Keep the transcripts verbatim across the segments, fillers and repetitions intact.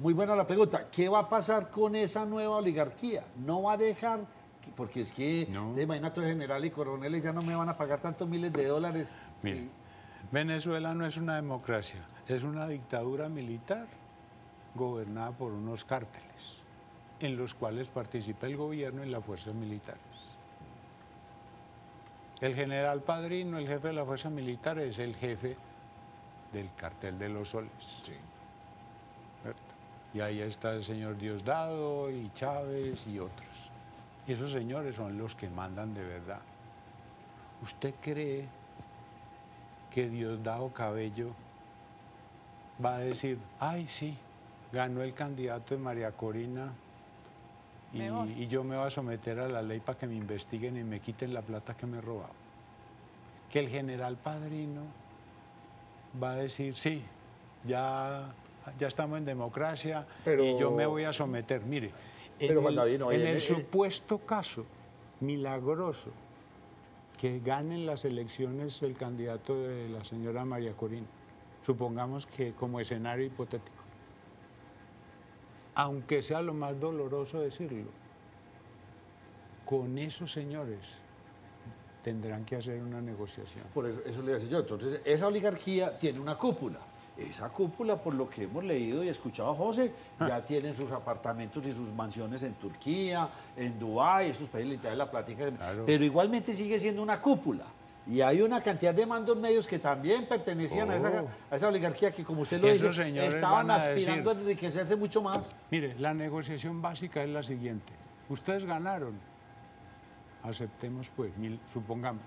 Muy buena la pregunta. ¿Qué va a pasar con esa nueva oligarquía? ¿No va a dejar? Porque es que, no. de imagínate, general y coroneles ya no me van a pagar tantos miles de dólares. Mira, y... Venezuela no es una democracia, es una dictadura militar gobernada por unos cárteles en los cuales participa el gobierno y las fuerzas militares. El general Padrino, el jefe de la fuerza militar, es el jefe del cartel de los soles. Sí. Y ahí está el señor Diosdado y Chávez y otros. Y esos señores son los que mandan de verdad. ¿Usted cree que Diosdado Cabello va a decir, ay, sí, ganó el candidato de María Corina y, y yo me voy a someter a la ley para que me investiguen y me quiten la plata que me he robado? Que el general Padrino va a decir, sí, ya... ya estamos en democracia, pero... y yo me voy a someter. Mire, pero en, cuando, el, no, en el, el supuesto caso milagroso que ganen las elecciones el candidato de la señora María Corina, supongamos que como escenario hipotético, aunque sea lo más doloroso decirlo, con esos señores tendrán que hacer una negociación. Por eso, eso le decía yo. Entonces, esa oligarquía tiene una cúpula. Esa cúpula, por lo que hemos leído y escuchado a José, ah. ya tienen sus apartamentos y sus mansiones en Turquía, en Dubái, estos países de la plática, claro. pero igualmente sigue siendo una cúpula. Y hay una cantidad de mandos medios que también pertenecían oh. a, esa, a esa oligarquía que, como usted lo dice, estaban a aspirando decir, a enriquecerse mucho más. Mire, la negociación básica es la siguiente. Ustedes ganaron. Aceptemos, pues, mil, supongamos.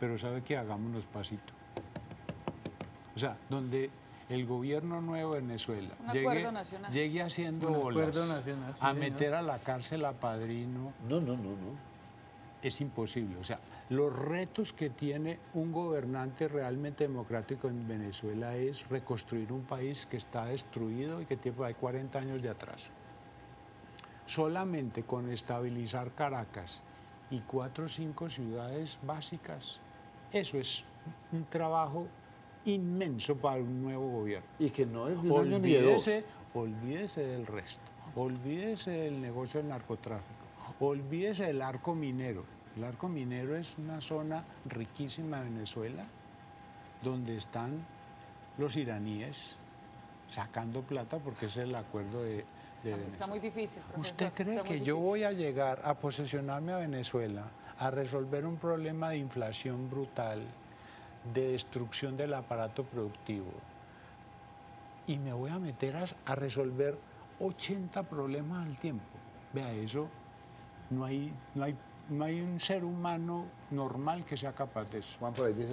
Pero ¿sabe qué? Hagámonos pasito. O sea, donde el gobierno nuevo de Venezuela llegue, llegue haciendo bolas nacional, sí, a meter señor. a la cárcel a Padrino. No, no, no, no. Es imposible. O sea, los retos que tiene un gobernante realmente democrático en Venezuela es reconstruir un país que está destruido y que tiene cuarenta años de atraso. Solamente con estabilizar Caracas y cuatro o cinco ciudades básicas, eso es un trabajo inmenso para un nuevo gobierno. Y que no es de un año ni de dos. Olvídese del resto, olvídese del negocio del narcotráfico, olvídese del arco minero. El arco minero es una zona riquísima de Venezuela donde están los iraníes sacando plata porque es el acuerdo de, de está, Venezuela. Está muy difícil, profesor. ¿Usted cree que yo voy a llegar a posesionarme a Venezuela a resolver un problema de inflación brutal, de destrucción del aparato productivo, y me voy a meter a, a resolver ochenta problemas al tiempo? Vea, eso no hay, no hay, no hay un ser humano normal que sea capaz de eso. Juan, por ahí dice